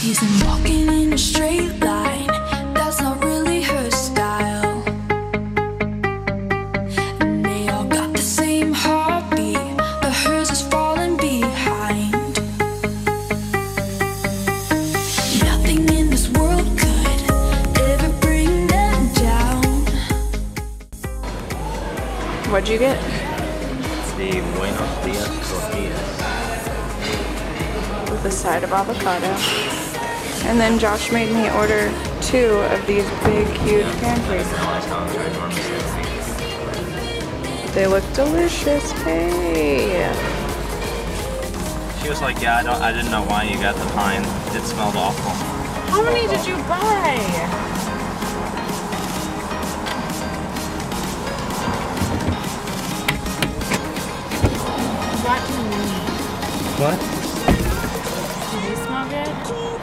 season, walking in a straight line, that's not really her style. And they all got the same heartbeat, but hers is falling behind. Nothing in this world could ever bring them down. What'd you get? It's the Buenos Dias tortillas with a side of avocado. And then Josh made me order 2 of these big, huge pancakes. They look delicious, hey! She was like, yeah, I didn't know why you got the pine. It smelled awful. How many did you buy? What?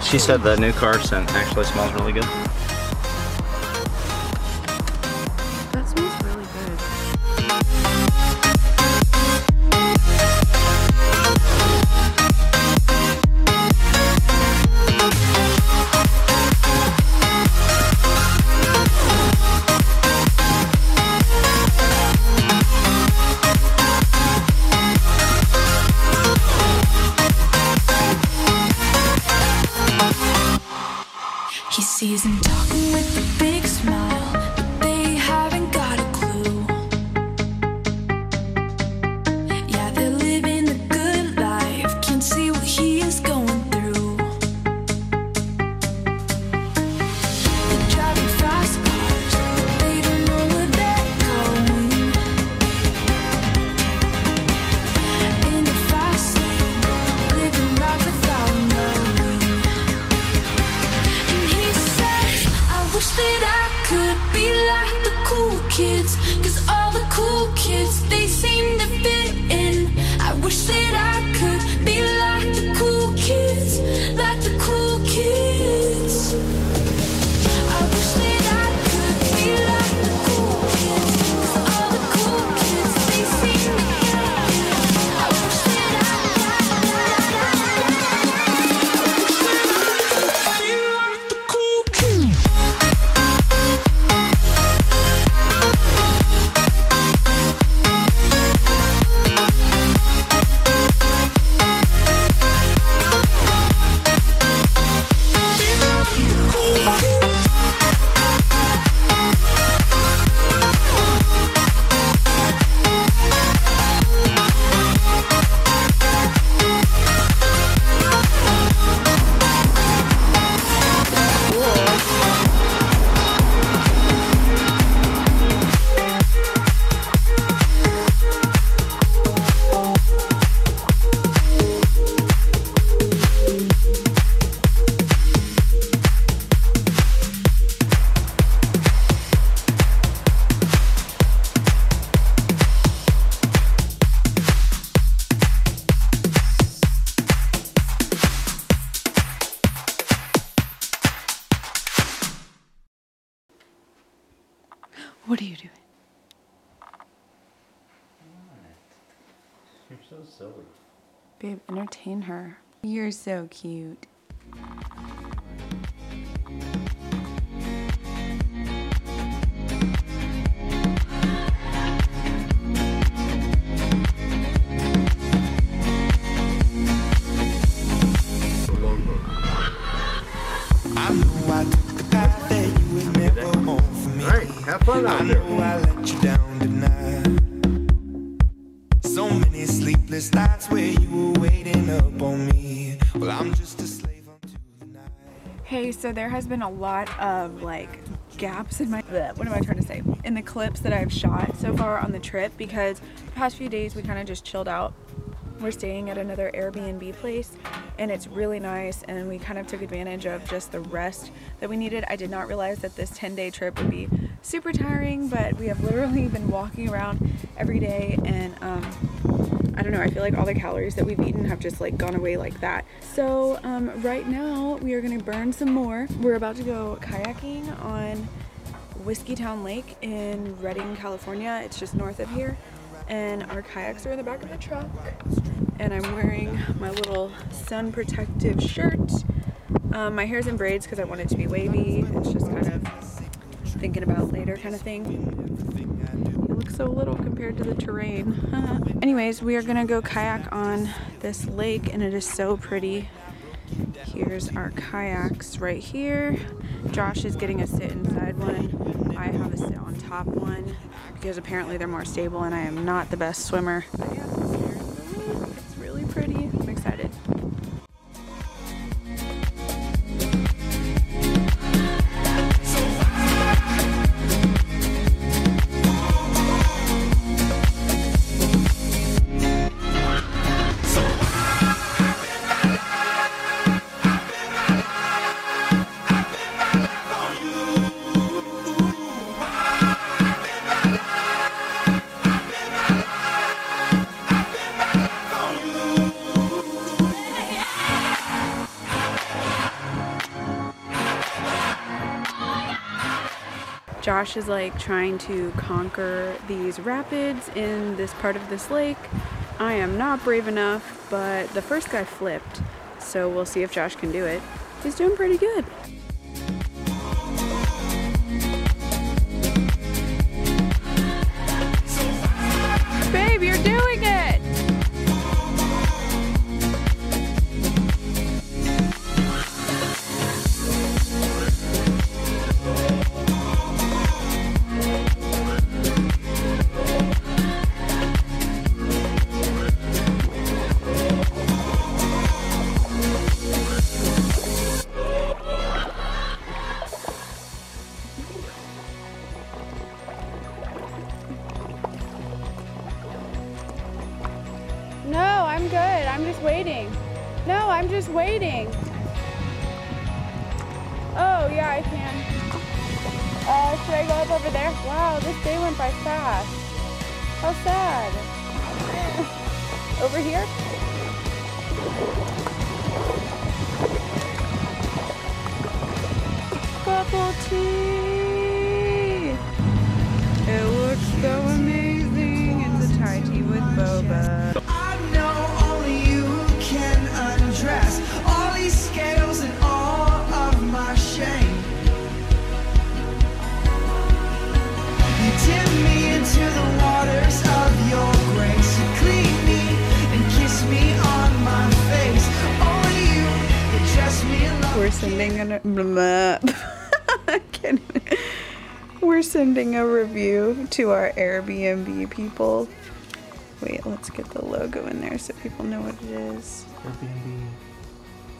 She said the new car scent actually smells really good. That smells really good. He sees them talking with a big smile, but they haven't got a clue. Yeah, they're living the good life, can't see what he is going through. They're driving fast cars, but they don't know where they're going. In the fast lane, living life without knowing. Wish that I could be like the cool kids, cause all the cool kids, they seem to fit in. I wish that I could be like the cool kids, like the cool kids. I wish that I could be like the cool kids, cause all the cool kids, they seem to fit in. I wish that I could be like the cool kids. What are you doing? What? You're so silly. Babe, entertain her. You're so cute. Have fun out there. I know I let you down tonight. So many sleepless nights where you were waiting up on me. Well, I'm just a slave unto the night. Hey, so there has been a lot of like gaps in my in the clips that I've shot so far on the trip, because the past few days we kind of just chilled out. We're staying at another Airbnb place and it's really nice, and we kind of took advantage of just the rest that we needed. I did not realize that this 10-day trip would be super tiring, but we have literally been walking around every day, and I don't know, I feel like all the calories that we've eaten have just like gone away like that. So right now we are gonna burn some more. We're about to go kayaking on Whiskeytown Lake in Redding, California. It's just north of here. And our kayaks are in the back of the truck, and I'm wearing my little sun protective shirt My hair's in braids because I want it to be wavy. It's just kind of thinking about later kind of thing. It looks so little compared to the terrain. Anyways, we are gonna go kayak on this lake and it is so pretty. Here's our kayaks right here. Josh is getting a sit inside one. I have a sit on top one because apparently they're more stable and I am not the best swimmer. But yeah, it's really pretty. I'm excited. Josh is like trying to conquer these rapids in this part of this lake. I am not brave enough, but the first guy flipped, so we'll see if Josh can do it. He's doing pretty good. Babe, you're doing it! I'm just waiting. Oh, yeah, I can. Should I go up over there? Wow, this day went by fast. How sad. Over here? Bubble tea. It looks so amazing. It's a Thai tea with boba. We're sending a review to our Airbnb people. Wait, let's get the logo in there so people know what it is. Airbnb.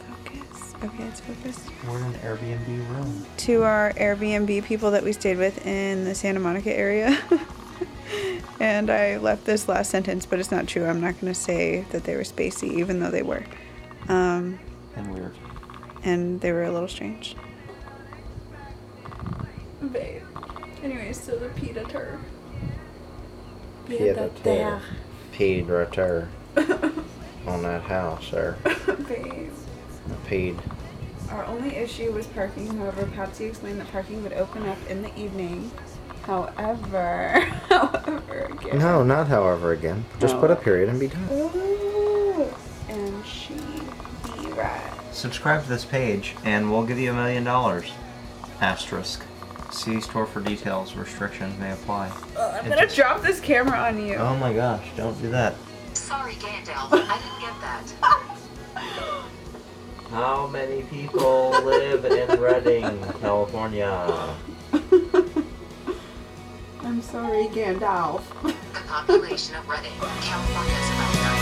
Focus. Okay, it's focused. We're in an Airbnb room. To our Airbnb people that we stayed with in the Santa Monica area. And I left this last sentence, but it's not true. I'm not going to say that they were spacey, even though they were. And weird. And they were a little strange. Babe. Anyways, so the pied-a-terre. Pied-a-terre. Pied-a-terre. On that house there. Babe. The pied. Our only issue was parking. However, Patsy explained that parking would open up in the evening. However again. No, not however again. Just put a period and be done. Ooh. And she be right. Subscribe to this page and we'll give you $1 million. Asterisk. See store for details. Restrictions may apply. I'm gonna drop this camera on you. Oh my gosh, don't do that. Sorry, Gandalf, I didn't get that. How many people live in Redding, California? I'm sorry, Gandalf. The population of Redding, California is about 9.